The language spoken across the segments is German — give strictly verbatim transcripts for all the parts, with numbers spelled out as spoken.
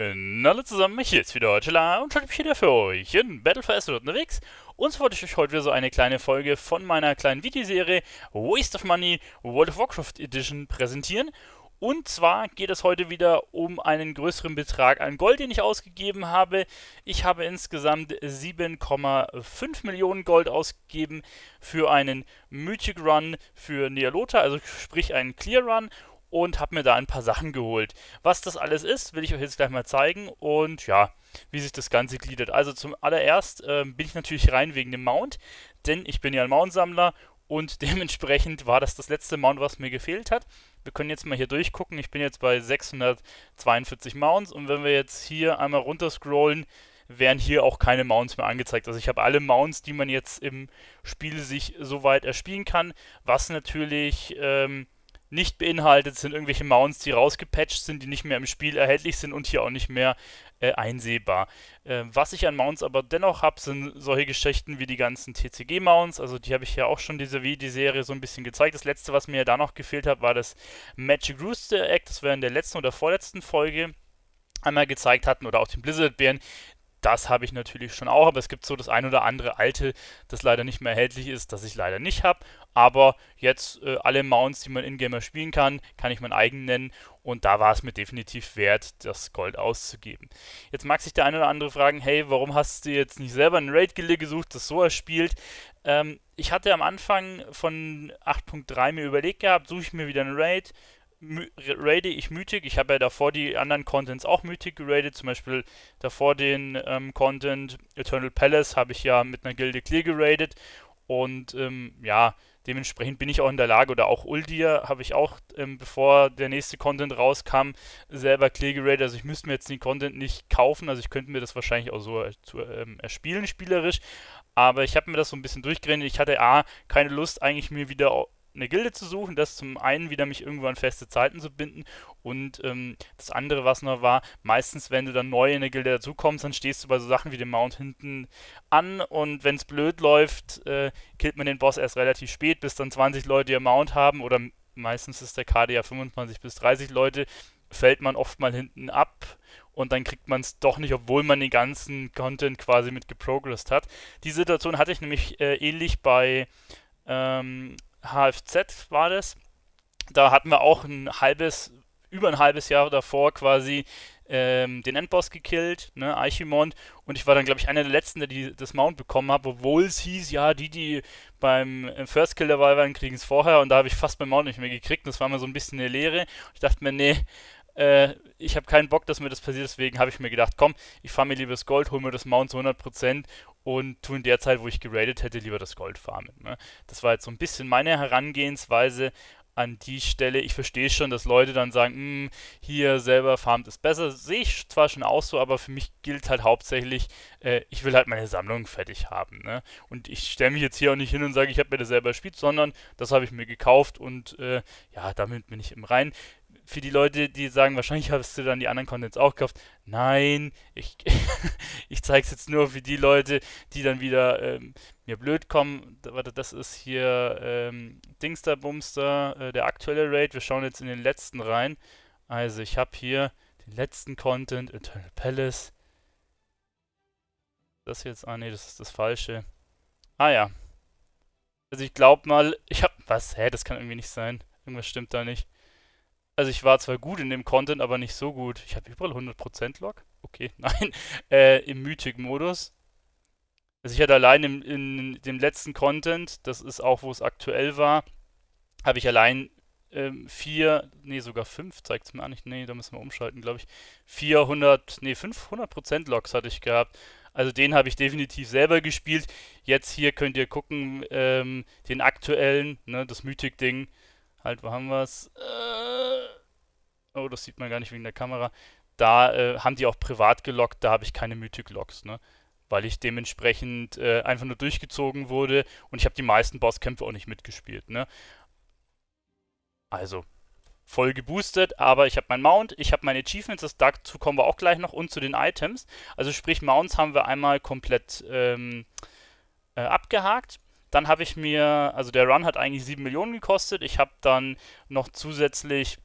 Hallo zusammen, hier ist wieder Tila und heute bin ich wieder für euch in Battle for Azeroth unterwegs. Und so wollte ich euch heute wieder so eine kleine Folge von meiner kleinen Videoserie Waste of Money World of Warcraft Edition präsentieren. Und zwar geht es heute wieder um einen größeren Betrag an Gold, den ich ausgegeben habe. Ich habe insgesamt sieben Komma fünf Millionen Gold ausgegeben für einen Mythic Run für Nealota, also sprich einen Clear Run. Und habe mir da ein paar Sachen geholt. Was das alles ist, will ich euch jetzt gleich mal zeigen und ja, wie sich das Ganze gliedert. Also zum allererst äh, bin ich natürlich rein wegen dem Mount, denn ich bin ja ein Mount-Sammler und dementsprechend war das das letzte Mount, was mir gefehlt hat. Wir können jetzt mal hier durchgucken, ich bin jetzt bei sechshundertzweiundvierzig Mounts und wenn wir jetzt hier einmal runterscrollen, werden hier auch keine Mounts mehr angezeigt. Also ich habe alle Mounts, die man jetzt im Spiel sich soweit erspielen kann, was natürlich... Ähm, nicht beinhaltet sind irgendwelche Mounts, die rausgepatcht sind, die nicht mehr im Spiel erhältlich sind und hier auch nicht mehr äh, einsehbar. Äh, was ich an Mounts aber dennoch habe, sind solche Geschichten wie die ganzen T C G-Mounts, also die habe ich ja auch schon diese die Serie so ein bisschen gezeigt. Das letzte, was mir ja da noch gefehlt hat, war das Magic Rooster Egg, das wir in der letzten oder vorletzten Folge einmal gezeigt hatten, oder auch den Blizzard-Bären. Das habe ich natürlich schon auch, aber es gibt so das ein oder andere alte, das leider nicht mehr erhältlich ist, das ich leider nicht habe. Aber jetzt äh, alle Mounts, die man in-game spielen kann, kann ich meinen eigenen nennen. Und da war es mir definitiv wert, das Gold auszugeben. Jetzt mag sich der ein oder andere fragen, hey, warum hast du jetzt nicht selber eine Raid-Gilde gesucht, das so erspielt? Ähm, ich hatte am Anfang von acht Punkt drei mir überlegt gehabt, suche ich mir wieder eine Raid. Raide ich Mythic, ich habe ja davor die anderen Contents auch Mythic geradet, zum Beispiel davor den ähm, Content Eternal Palace habe ich ja mit einer Gilde Clear geradet und ähm, ja, dementsprechend bin ich auch in der Lage, oder auch Uldir habe ich auch, ähm, bevor der nächste Content rauskam, selber Clear geradet, also ich müsste mir jetzt den Content nicht kaufen, also ich könnte mir das wahrscheinlich auch so zu, ähm, erspielen spielerisch, aber ich habe mir das so ein bisschen durchgeredet, ich hatte a, keine Lust eigentlich mir wieder eine Gilde zu suchen, das zum einen wieder mich irgendwo an feste Zeiten zu binden und ähm, das andere, was noch war, meistens, wenn du dann neu in eine Gilde dazukommst, dann stehst du bei so Sachen wie dem Mount hinten an und wenn es blöd läuft, äh, killt man den Boss erst relativ spät, bis dann zwanzig Leute ihr Mount haben oder meistens ist der K D ja fünfundzwanzig bis dreißig Leute, fällt man oft mal hinten ab und dann kriegt man es doch nicht, obwohl man den ganzen Content quasi mit geprogressed hat. Die Situation hatte ich nämlich äh, ähnlich bei ähm, H F Z war das, da hatten wir auch ein halbes, über ein halbes Jahr davor quasi ähm, den Endboss gekillt, ne, Archimond, und ich war dann, glaube ich, einer der letzten, der die, das Mount bekommen habe, obwohl es hieß, ja, die, die beim First Kill dabei waren, kriegen es vorher, und da habe ich fast mein Mount nicht mehr gekriegt, das war mal so ein bisschen eine Leere, ich dachte mir, nee, äh, ich habe keinen Bock, dass mir das passiert, deswegen habe ich mir gedacht, komm, ich fahre mir lieber das Gold, hole mir das Mount zu hundert Prozent und tu in der Zeit, wo ich geradet hätte, lieber das Gold farmen. Ne? Das war jetzt so ein bisschen meine Herangehensweise an die Stelle. Ich verstehe schon, dass Leute dann sagen, hier selber farmt ist besser. Sehe ich zwar schon auch so, aber für mich gilt halt hauptsächlich, äh, ich will halt meine Sammlung fertig haben. Ne? Und ich stelle mich jetzt hier auch nicht hin und sage, ich habe mir das selber gespielt, sondern das habe ich mir gekauft und äh, ja, damit bin ich im Reinen. Für die Leute, die sagen, wahrscheinlich hast du dann die anderen Contents auch gekauft. Nein, ich, ich zeige es jetzt nur für die Leute, die dann wieder ähm, mir blöd kommen. Warte, das ist hier ähm, Dingster Bumster, äh, der aktuelle Raid. Wir schauen jetzt in den letzten rein. Also ich habe hier den letzten Content, Eternal Palace. Das jetzt, ah ne, das ist das Falsche. Ah ja. Also ich glaube mal, ich habe, was, hä, das kann irgendwie nicht sein. Irgendwas stimmt da nicht. Also ich war zwar gut in dem Content, aber nicht so gut. Ich habe überall hundert Prozent Log. Okay, nein. Äh, im Mythic-Modus. Also ich hatte allein in, in dem letzten Content, das ist auch, wo es aktuell war, habe ich allein ähm, vier, nee, sogar fünf, zeigt es mir an. Nicht, nee, da müssen wir umschalten, glaube ich. vierhundert, nee, fünfhundert Prozent Logs hatte ich gehabt. Also den habe ich definitiv selber gespielt. Jetzt hier könnt ihr gucken, ähm, den aktuellen, ne, das Mythic-Ding. Halt, wo haben wir es? Äh, oh, das sieht man gar nicht wegen der Kamera. Da äh, haben die auch privat gelockt, da habe ich keine Mythic-Logs, ne? Weil ich dementsprechend äh, einfach nur durchgezogen wurde und ich habe die meisten Bosskämpfe auch nicht mitgespielt, ne? Also, voll geboostet, aber ich habe mein Mount, ich habe meine Achievements, das, dazu kommen wir auch gleich noch, und zu den Items. Also sprich, Mounts haben wir einmal komplett ähm, äh, abgehakt. Dann habe ich mir, also der Run hat eigentlich sieben Millionen gekostet. Ich habe dann noch zusätzlich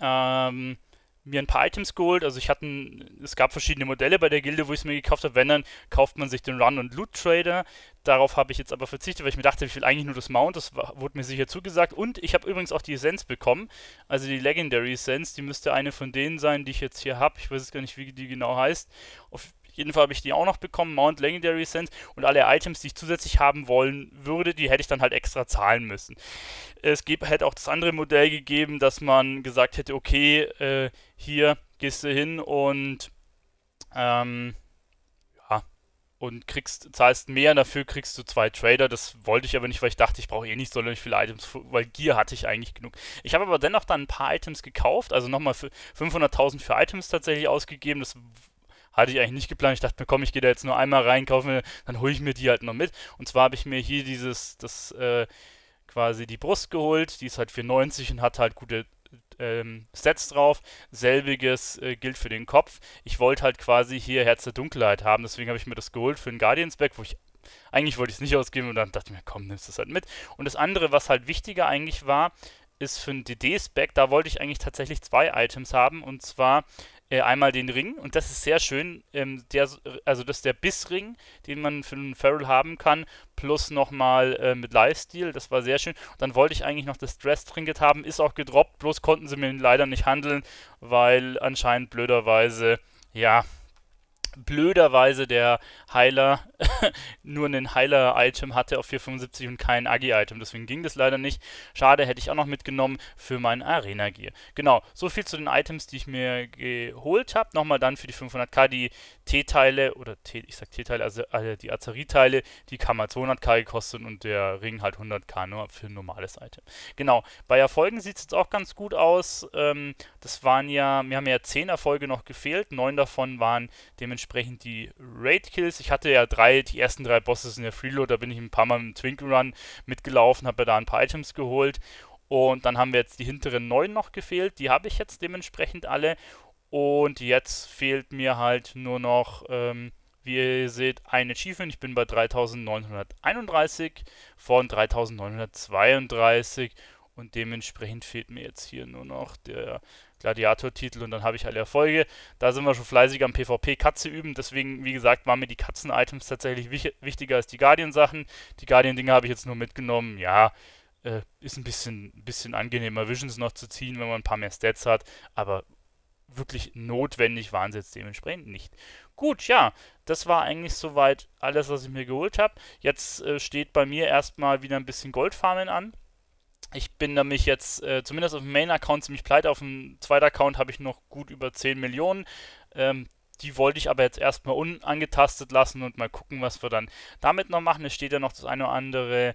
ähm, mir ein paar Items geholt. Also ich hatte, ein, es gab verschiedene Modelle bei der Gilde, wo ich es mir gekauft habe. Wenn, dann kauft man sich den Run- und Loot-Trader. Darauf habe ich jetzt aber verzichtet, weil ich mir dachte, ich will eigentlich nur das Mount. Das war, wurde mir sicher zugesagt. Und ich habe übrigens auch die Essenz bekommen. Also die Legendary Essenz, die müsste eine von denen sein, die ich jetzt hier habe. Ich weiß jetzt gar nicht, wie die genau heißt. Auf jeden Fall habe ich die auch noch bekommen, Mount, Legendary Essenz. Und alle Items, die ich zusätzlich haben wollen würde, die hätte ich dann halt extra zahlen müssen. Es gäbe, hätte auch das andere Modell gegeben, dass man gesagt hätte, okay, äh, hier gehst du hin und ähm, ja, und kriegst, zahlst mehr, dafür kriegst du zwei Trader. Das wollte ich aber nicht, weil ich dachte, ich brauche eh nicht so viele Items, weil Gear hatte ich eigentlich genug. Ich habe aber dennoch dann ein paar Items gekauft, also nochmal fünfhunderttausend für Items tatsächlich ausgegeben. Das hatte ich eigentlich nicht geplant. Ich dachte mir, komm, ich gehe da jetzt nur einmal rein, kaufe mir, dann hole ich mir die halt noch mit. Und zwar habe ich mir hier dieses, das, äh, quasi die Brust geholt. Die ist halt vierhundertneunzig und hat halt gute ähm, Stats drauf. Selbiges äh, gilt für den Kopf. Ich wollte halt quasi hier Herz der Dunkelheit haben, deswegen habe ich mir das geholt für den Guardian-Spec, wo ich, eigentlich wollte ich es nicht ausgeben und dann dachte ich mir, komm, nimmst das halt mit. Und das andere, was halt wichtiger eigentlich war, ist für den D D-Spec, da wollte ich eigentlich tatsächlich zwei Items haben, und zwar Äh, einmal den Ring, und das ist sehr schön, ähm, der, also das ist der Bissring, den man für einen Feral haben kann, plus nochmal äh, mit Lifestyle, das war sehr schön. Und dann wollte ich eigentlich noch das Dress-Trinket haben, ist auch gedroppt, bloß konnten sie mir leider nicht handeln, weil anscheinend blöderweise, ja, blöderweise der Heiler nur einen Heiler-Item hatte auf vierhundertfünfundsiebzig und kein Agi-Item. Deswegen ging das leider nicht. Schade, hätte ich auch noch mitgenommen für meinen Arena-Gear. Genau, so viel zu den Items, die ich mir geholt habe. Nochmal dann für die fünfhunderttausend die T-Teile, oder T, ich sag T-Teile, also äh, die Azerie-Teile, die haben mal zweihunderttausend gekostet und der Ring halt hunderttausend nur für ein normales Item. Genau, bei Erfolgen sieht es jetzt auch ganz gut aus. Ähm, das waren ja, mir haben ja zehn Erfolge noch gefehlt. neun davon waren dementsprechend Entsprechend die Raid-Kills. Ich hatte ja drei, die ersten drei Bosses in der Freeload, da bin ich ein paar Mal mit dem Twinkle Run mitgelaufen, habe mir da ein paar Items geholt und dann haben wir jetzt die hinteren neun noch gefehlt, die habe ich jetzt dementsprechend alle und jetzt fehlt mir halt nur noch, ähm, wie ihr seht, ein Achievement. Ich bin bei dreitausendneunhunderteinunddreißig von dreitausendneunhundertzweiunddreißig und dementsprechend fehlt mir jetzt hier nur noch der Gladiator-Titel und dann habe ich alle Erfolge. Da sind wir schon fleißig am PvP-Katze üben, deswegen, wie gesagt, waren mir die Katzen-Items tatsächlich wich wichtiger als die Guardian-Sachen. Die Guardian-Dinger habe ich jetzt nur mitgenommen, ja, äh, ist ein bisschen, bisschen angenehmer, Visions noch zu ziehen, wenn man ein paar mehr Stats hat, aber wirklich notwendig waren sie jetzt dementsprechend nicht. Gut, ja, das war eigentlich soweit alles, was ich mir geholt habe. Jetzt äh, steht bei mir erstmal wieder ein bisschen Goldfarmen an. Ich bin nämlich jetzt, äh, zumindest auf dem Main-Account, ziemlich pleite. Auf dem zweiten Account habe ich noch gut über zehn Millionen. Ähm, die wollte ich aber jetzt erstmal unangetastet lassen und mal gucken, was wir dann damit noch machen. Es steht ja noch das ein oder andere,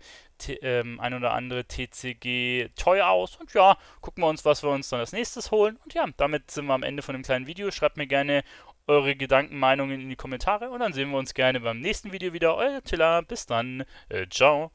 ähm, ein oder andere T C G-Toy aus. Und ja, gucken wir uns, was wir uns dann als nächstes holen. Und ja, damit sind wir am Ende von dem kleinen Video. Schreibt mir gerne eure Gedanken, Meinungen in die Kommentare. Und dann sehen wir uns gerne beim nächsten Video wieder. Euer Tilla. Bis dann. Äh, ciao.